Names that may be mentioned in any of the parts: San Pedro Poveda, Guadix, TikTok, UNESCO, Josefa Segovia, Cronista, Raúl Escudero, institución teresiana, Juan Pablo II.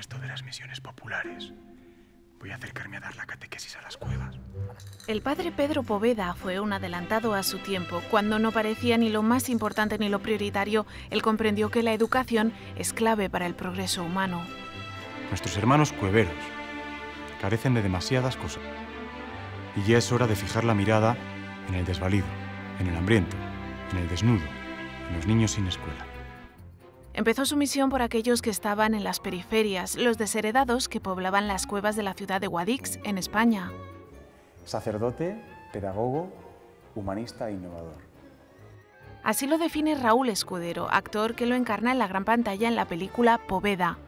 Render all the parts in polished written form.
esto de las misiones populares. Voy a acercarme a dar la catequesis a las cuevas. El padre Pedro Poveda fue un adelantado a su tiempo. Cuando no parecía ni lo más importante ni lo prioritario, él comprendió que la educación es clave para el progreso humano. Nuestros hermanos cueveros carecen de demasiadas cosas. Y ya es hora de fijar la mirada en el desvalido, en el hambriento, en el desnudo, en los niños sin escuela. Empezó su misión por aquellos que estaban en las periferias, los desheredados que poblaban las cuevas de la ciudad de Guadix, en España. Sacerdote, pedagogo, humanista e innovador. Así lo define Raúl Escudero, actor que lo encarna en la gran pantalla en la película Poveda.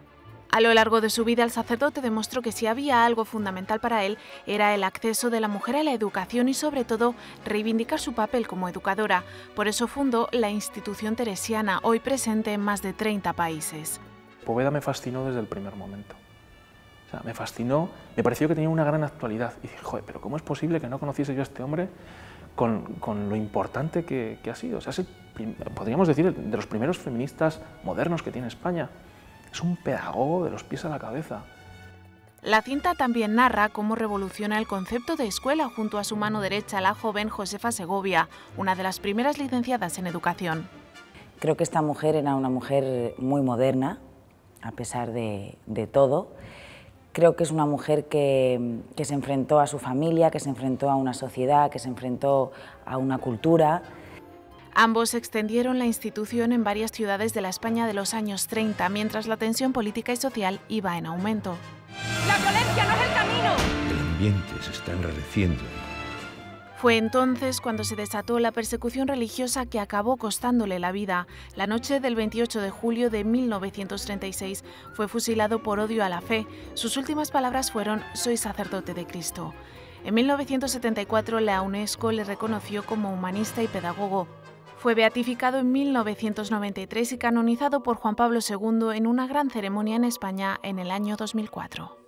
A lo largo de su vida, el sacerdote demostró que si había algo fundamental para él, era el acceso de la mujer a la educación y, sobre todo, reivindicar su papel como educadora. Por eso fundó la Institución Teresiana, hoy presente en más de 30 países. Poveda me fascinó desde el primer momento. O sea, me fascinó, me pareció que tenía una gran actualidad. Y dije, joder, pero ¿cómo es posible que no conociese yo a este hombre con lo importante que ha sido? O sea, es podríamos decir, de los primeros feministas modernos que tiene España. Es un pedagogo de los pies a la cabeza. La cinta también narra cómo revoluciona el concepto de escuela junto a su mano derecha, la joven Josefa Segovia, una de las primeras licenciadas en educación. Creo que esta mujer era una mujer muy moderna, a pesar de todo. Creo que es una mujer que se enfrentó a su familia, que se enfrentó a una sociedad, que se enfrentó a una cultura. Ambos extendieron la institución en varias ciudades de la España de los años 30, mientras la tensión política y social iba en aumento. ¡La violencia no es el camino! El ambiente se está enrareciendo. Fue entonces cuando se desató la persecución religiosa que acabó costándole la vida. La noche del 28 de julio de 1936 fue fusilado por odio a la fe. Sus últimas palabras fueron: "Soy sacerdote de Cristo". En 1974 la UNESCO le reconoció como humanista y pedagogo. Fue beatificado en 1993 y canonizado por Juan Pablo II en una gran ceremonia en España en el año 2004.